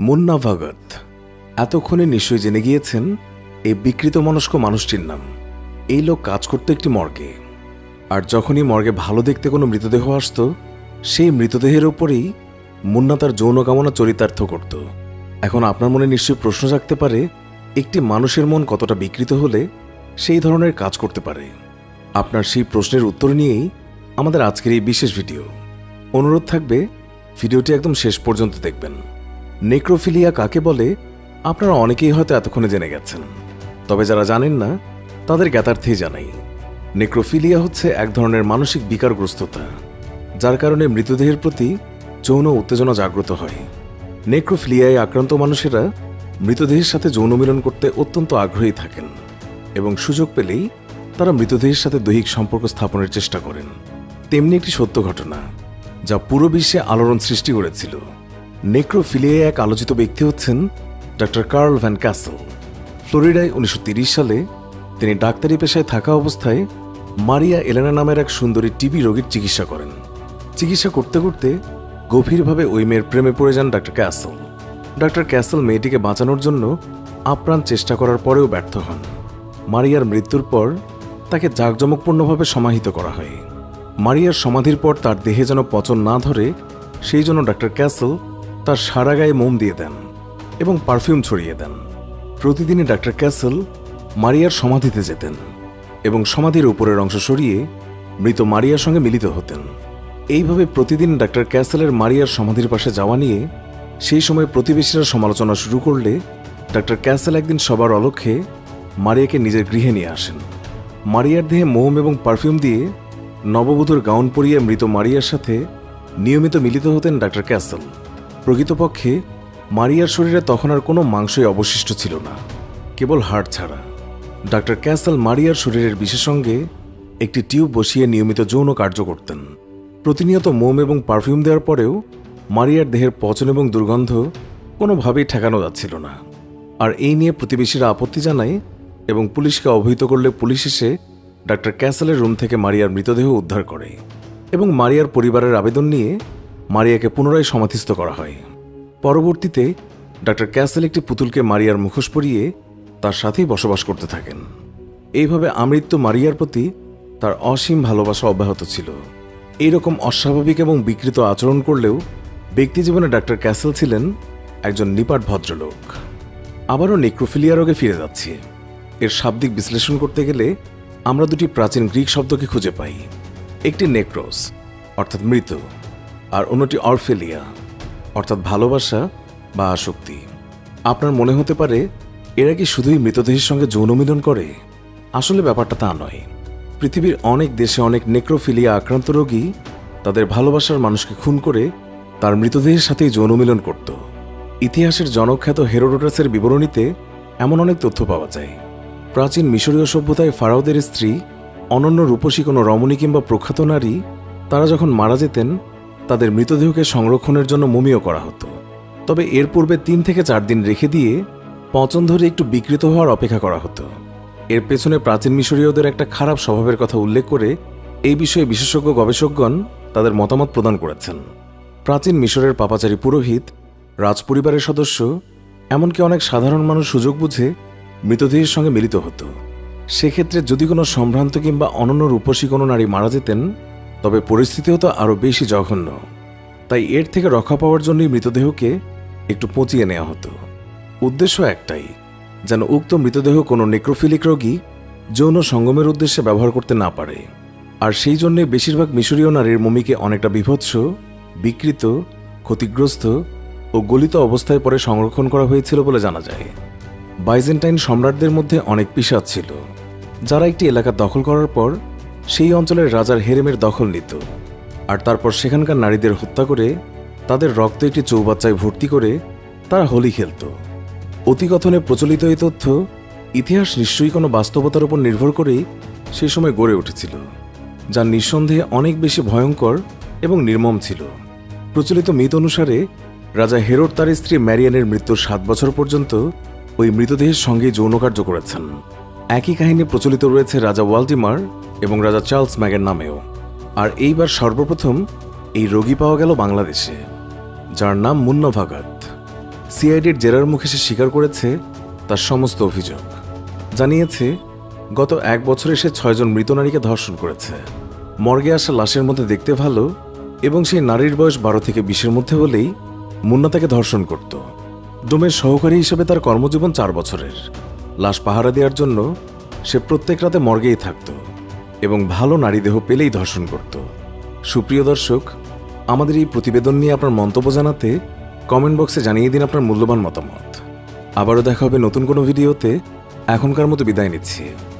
मुन्ना भगत एतक्षणे निश्चय जेने गिएছেন এই বিকৃত মনস্ক মানুষটির নাম। এই লোক কাজ করতে একটি মর্গে, আর যখনই মর্গে ভালো দেখতে কোনো মৃতদেহ আসত সেই মৃতদেহের উপরেই মুন্না তার যৌন কামনা চরিতার্থ করত। এখন আপনার মনে নিশ্চয়ই প্রশ্ন জাগতে পারে একটি মানুষের মন কতটা বিকৃত হলে সেই ধরনের কাজ করতে পারে। আপনার সেই প্রশ্নের উত্তর নিয়েই আমাদের আজকের এই বিশেষ ভিডিও। অনুরোধ থাকবে ভিডিওটি একদম শেষ পর্যন্ত দেখবেন। নেক্রোফিলিয়া কাকে বলে আপনারা অনেকেই হয়তো এতক্ষণে জেনে গেছেন, তবে যারা জানেন না তাদের জ্ঞাতার্থেই জানাই। নেক্রোফিলিয়া হচ্ছে এক ধরনের মানসিক বিকারগ্রস্ততা, যার কারণে মৃতদেহের প্রতি যৌন উত্তেজনা জাগ্রত হয়। নেক্রোফিলিয়ায় আক্রান্ত মানুষেরা মৃতদেহের সাথে যৌন মিলন করতে অত্যন্ত আগ্রহী থাকেন এবং সুযোগ পেলেই তারা মৃতদেহের সাথে দৈহিক সম্পর্ক স্থাপনের চেষ্টা করেন। তেমনি একটি সত্য ঘটনা যা পুরো বিশ্বে আলোড়ন সৃষ্টি করেছিল। নেক্রোফিলিয়ায় এক আলোচিত ব্যক্তি হচ্ছেন ডক্টর কার্ল ভ্যান ক্যাসেল। ফ্লোরিডায় 1930 সালে তিনি ডাক্তারি পেশায় থাকা অবস্থায় মারিয়া এলেনা নামের এক সুন্দরী টিবি রোগীর চিকিৎসা করেন। চিকিৎসা করতে করতে গভীরভাবে ওই মেয়ের প্রেমে পড়ে যান ডক্টর ক্যাসেল। ডক্টর ক্যাসেল মেয়েটিকে বাঁচানোর জন্য আপ্রাণ চেষ্টা করার পরেও ব্যর্থ হন। মারিয়ার মৃত্যুর পর তাকে জাঁকজমকপূর্ণভাবে সমাহিত করা হয়। মারিয়ার সমাধির পর তার দেহে যেন পচন না ধরে সেই জন্য ডক্টর ক্যাসেল তার সারা গায়ে মোম দিয়ে দেন এবং পারফিউম ছড়িয়ে দেন। প্রতিদিনই ডক্টর ক্যাসেল মারিয়ার সমাধিতে যেতেন এবং সমাধির উপরের অংশ সরিয়ে মৃত মারিয়ার সঙ্গে মিলিত হতেন। এইভাবে প্রতিদিন ডক্টর ক্যাসেলের মারিয়ার সমাধির পাশে যাওয়া নিয়ে সেই সময় প্রতিবেশীরা সমালোচনা শুরু করলে ডক্টর ক্যাসেল একদিন সবার অলক্ষ্যে মারিয়াকে নিজের গৃহে নিয়ে আসেন। মারিয়ার দেহে মোম এবং পারফিউম দিয়ে নববধূর গাউন পরিয়ে মৃত মারিয়ার সাথে নিয়মিত মিলিত হতেন ডক্টর ক্যাসেল। প্রকৃতপক্ষে মারিয়ার শরীরে তখন আর কোনো মাংসই অবশিষ্ট ছিল না, কেবল হাড় ছাড়া। ডক্টর ক্যাসেল মারিয়ার শরীরের বিশেষঙ্গে একটি টিউব বসিয়ে নিয়মিত যৌন কার্য করতেন। প্রতিনিয়ত মোম এবং পারফিউম দেওয়ার পরেও মারিয়ার দেহের পচন এবং দুর্গন্ধ কোনোভাবেই ঠেকানো যাচ্ছিল না। আর এই নিয়ে প্রতিবেশীরা আপত্তি জানায় এবং পুলিশকে অবহিত করলে পুলিশ এসে ডক্টর ক্যাসেলের রুম থেকে মারিয়ার মৃতদেহ উদ্ধার করে এবং মারিয়ার পরিবারের আবেদন নিয়ে মারিয়াকে পুনরায় সমাধিস্থ করা হয়। পরবর্তীতে ডক্টর ক্যাসেল একটি পুতুলকে মারিয়ার মুখোশ পরিয়ে তার সাথেই বসবাস করতে থাকেন। এইভাবে আমৃত্যু মারিয়ার প্রতি তার অসীম ভালোবাসা অব্যাহত ছিল। এইরকম অস্বাভাবিক এবং বিকৃত আচরণ করলেও ব্যক্তিজীবনে ডক্টর ক্যাসেল ছিলেন একজন নিপাট ভদ্রলোক। আবারও নেক্রোফিলিয়া রোগে ফিরে যাচ্ছি। এর শাব্দিক বিশ্লেষণ করতে গেলে আমরা দুটি প্রাচীন গ্রিক শব্দকে খুঁজে পাই, একটি নেক্রোস অর্থাৎ মৃত, আর অন্যটি অরফেলিয়া অর্থাৎ ভালোবাসা বা আসক্তি। আপনার মনে হতে পারে এরা কি শুধুই মৃতদেহের সঙ্গে যৌন মিলন করে? আসলে ব্যাপারটা তা নয়। পৃথিবীর অনেক দেশে অনেক নেক্রোফিলিয়া আক্রান্ত রোগী তাদের ভালোবাসার মানুষকে খুন করে তার মৃতদেহের সাথেই যৌন মিলন করত। ইতিহাসের জনখ্যাত হেরোডোটাসের বিবরণীতে এমন অনেক তথ্য পাওয়া যায়। প্রাচীন মিশরীয় সভ্যতায় ফারাওদের স্ত্রী অনন্য রূপসী কোনো রমণী কিংবা প্রখ্যাত নারী তারা যখন মারা যেতেন তাদের মৃতদেহকে সংরক্ষণের জন্য মমিও করা হতো। তবে এর পূর্বে 3 থেকে 4 দিন রেখে দিয়ে পচন ধরে একটু বিকৃত হওয়ার অপেক্ষা করা হতো। এর পেছনে প্রাচীন মিশরীয়দের একটা খারাপ স্বভাবের কথা উল্লেখ করে এই বিষয়ে বিশেষজ্ঞ গবেষকগণ তাদের মতামত প্রদান করেছেন। প্রাচীন মিশরের পাপাচারী পুরোহিত, রাজপরিবারের সদস্য, এমনকি অনেক সাধারণ মানুষ সুযোগ বুঝে মৃতদেহের সঙ্গে মিলিত হতো। সেক্ষেত্রে যদি কোনো সম্ভ্রান্ত কিংবা অনন্য রূপসী কোনো নারী মারা যেতেন তবে পরিস্থিতি হতো আরও বেশি জঘন্য। তাই এর থেকে রক্ষা পাওয়ার জন্যই মৃতদেহকে একটু পচিয়ে নেওয়া হতো। উদ্দেশ্য একটাই, যেন উক্ত মৃতদেহ কোনো নেক্রোফিলিক রোগী যৌন সঙ্গমের উদ্দেশ্যে ব্যবহার করতে না পারে। আর সেই জন্যে বেশিরভাগ মিশরীয় নারীর মমিকে অনেকটা বিভৎস, বিকৃত, ক্ষতিগ্রস্ত ও গলিত অবস্থায় পরে সংরক্ষণ করা হয়েছিল বলে জানা যায়। বাইজেন্টাইন সম্রাটদের মধ্যে অনেক পিশাচ ছিল যারা একটি এলাকা দখল করার পর সেই অঞ্চলের রাজার হেরেমের দখল নিত আর তারপর সেখানকার নারীদের হত্যা করে তাদের রক্ত একটি চৌবাচ্চায় ভর্তি করে তারা হোলি খেলত। অতিকথনে প্রচলিত এই তথ্য ইতিহাস নিশ্চয়ই কোনো বাস্তবতার উপর নির্ভর করেই সেই সময় গড়ে উঠেছিল, যা নিঃসন্দেহে অনেক বেশি ভয়ঙ্কর এবং নির্মম ছিল। প্রচলিত মিথ অনুসারে রাজা হেরোড তার স্ত্রী ম্যারিয়ানের মৃত্যুর 7 বছর পর্যন্ত ওই মৃতদেহের সঙ্গে যৌনকার্য করেছেন। একই কাহিনী প্রচলিত রয়েছে রাজা ওয়ালডিমার এবং রাজা চার্লস ম্যাগের নামেও। আর এইবার সর্বপ্রথম এই রোগী পাওয়া গেল বাংলাদেশে, যার নাম মুন্না ভাগাত। সিআইডির জেরার মুখে সে স্বীকার করেছে তার সমস্ত অভিযোগ। জানিয়েছে গত এক বছরে সে ৬ জন মৃত নারীকে ধর্ষণ করেছে। মর্গে আসা লাশের মধ্যে দেখতে ভালো এবং সেই নারীর বয়স 12 থেকে 20-এর মধ্যে হলেই মুন্না তাকে ধর্ষণ করত। ডোমের সহকারী হিসেবে তার কর্মজীবন 4 বছরের। লাশ পাহারা দেওয়ার জন্য সে প্রত্যেক রাতে মর্গেই থাকত এবং ভালো নারী দেহ পেলেই ধর্ষণ করত। সুপ্রিয় দর্শক, আমাদের এই প্রতিবেদন নিয়ে আপনার মন্তব্য জানাতে কমেন্ট বক্সে জানিয়ে দিন আপনার মূল্যবান মতামত। আবারও দেখা হবে নতুন কোনো ভিডিওতে। এখনকার মতো বিদায় নিচ্ছি।